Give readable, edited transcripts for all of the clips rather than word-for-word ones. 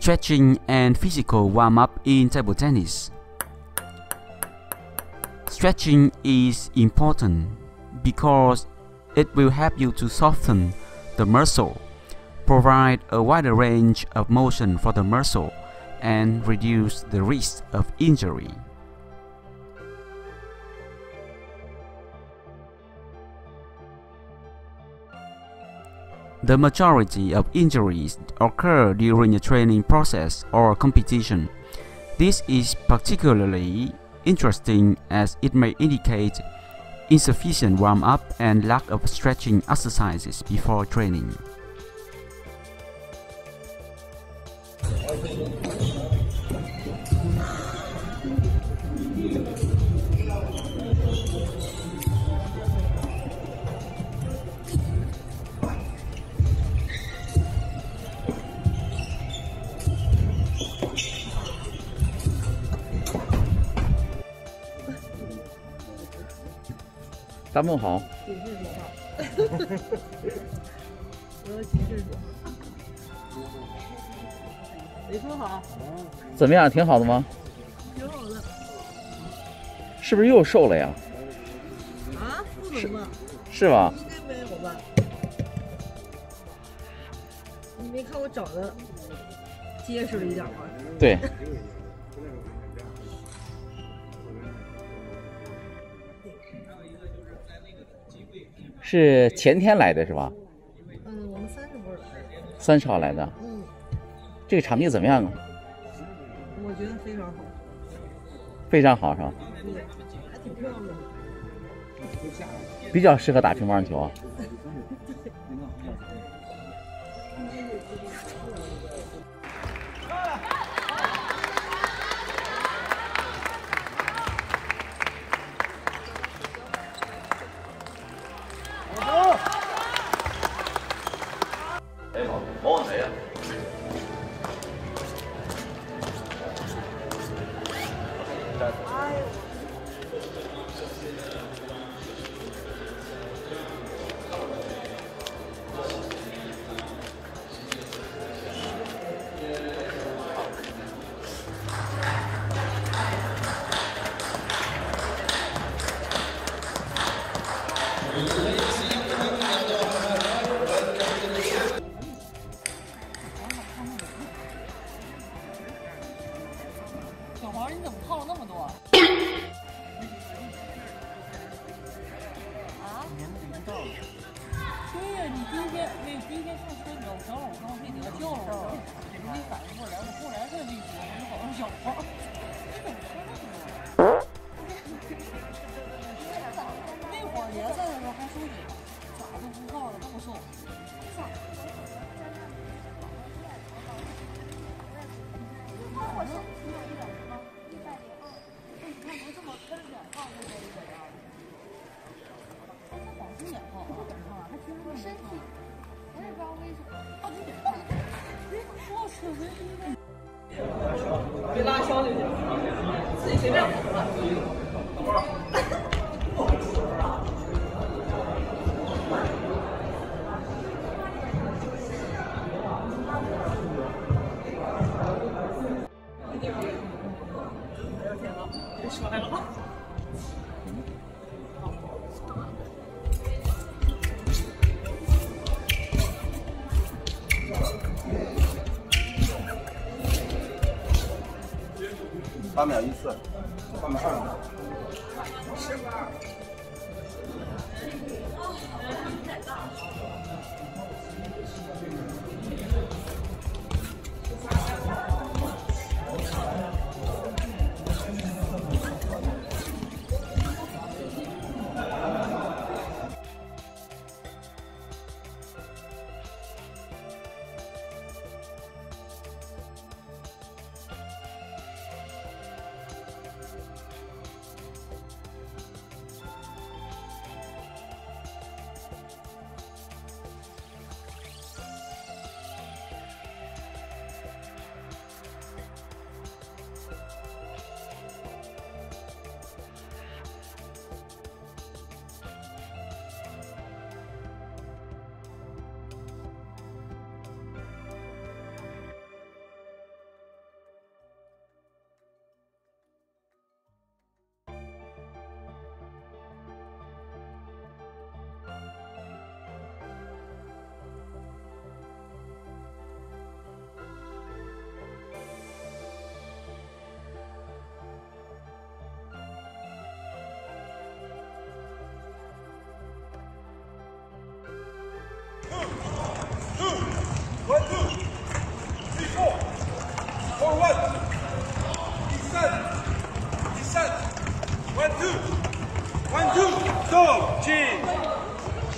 stretching and physical warm-up in table tennis. Stretching is important because it will help you to soften the muscle, provide a wider range of motion for the muscle, and reduce the risk of injury. The majority of injuries occur during the training process or competition. This is particularly interesting as it may indicate insufficient warm-up and lack of stretching exercises before training.大梦好，体质不好，我的体质不好，没说好，怎么样？挺好的吗？挺好的，是不是又瘦了呀？啊，不怎么，是吧？应该没有吧？你没看我长得结实了一点吗？对。是前天来的是吧？嗯，我们30号来的。30号来的。嗯。这个场地怎么样啊？我觉得非常好。非常好是吧？对，还挺漂亮的。比较适合打乒乓球。小黄，你怎么胖了那么多？啊？年龄到了。对呀，你第一天上车，你小老头被你叫了，我没反应过来，我后来才理解，我好像小黄，你怎么吃那么多？那会儿联赛的时候还说你咋都不胖了，那么瘦。 别拉枪就行，自己随便。哎呦天哪！ 8秒14，8秒20。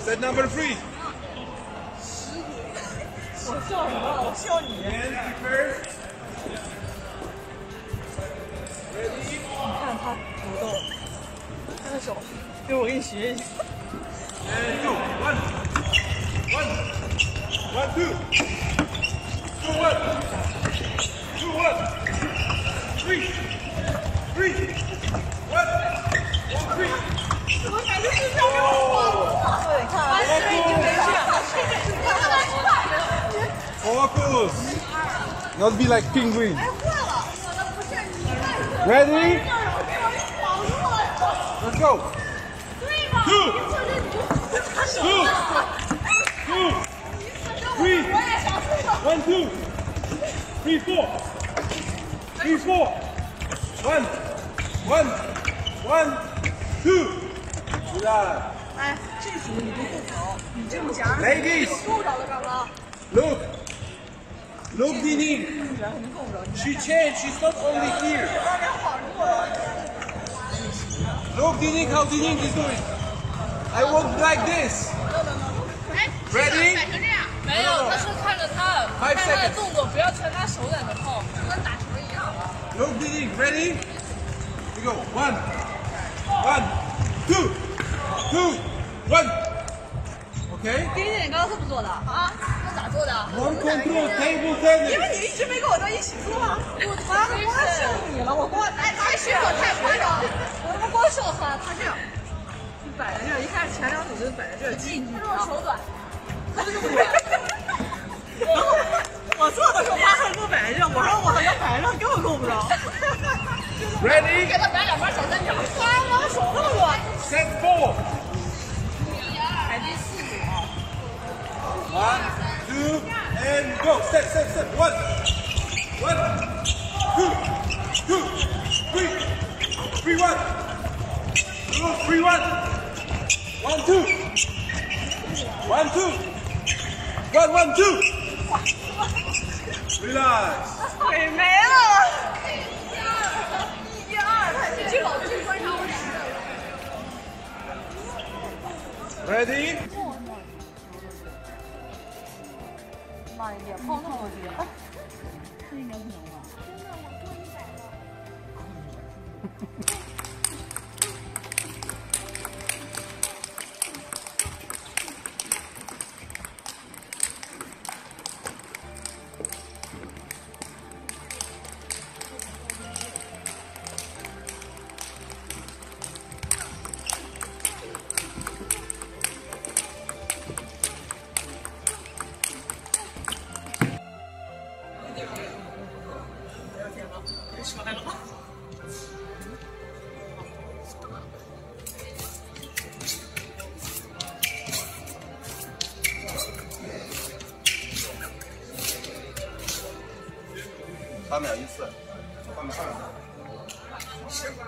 Set number 3. 我笑什么？我笑你。你看他搏斗，他的手，对我给你学一下。我感觉是在跟我晃。对，看完视频就没事。看他来快。Focus. Not be like penguin. 哎，过了，我的不是你看。Ready? Let's go. 对吧？Two. Three. One, two. Three, four. Three, four. One. Two. 哎，这组你都不走，你这么夹，我够着了，干嘛 ？Look, Dini. She changed. She's not only here. Look, Dini, how Dini is doing. I walk like this. Ready? 没有，他是看着他，看他的动作，不要看他手在那套，跟打球一样。Look, Dini, ready? We go. One, two, one. OK。第一点刚刚是不做的啊？那咋做的？我们两个人。因为你一直没跟我在一起做啊！我他妈光秀你了，我光哎，他身手太夸张了，我他妈光秀他，他这样，你摆在这儿，一看前两腿就摆在这儿，他这种手短，他这么短。然后我做的时候，他还给我摆在这儿，我说我好像摆在这儿根本够不着。Ready？ 给他摆两边手在脚，他妈手那么短。Set four。排第四组啊。One, two, and go. Set. One, two, three, one. Two, three, one. One, two. Relax. 腿没了。 Ready? 慢一点，碰碰我觉得，这应该不能吧？真的，我过1003秒14，是吧？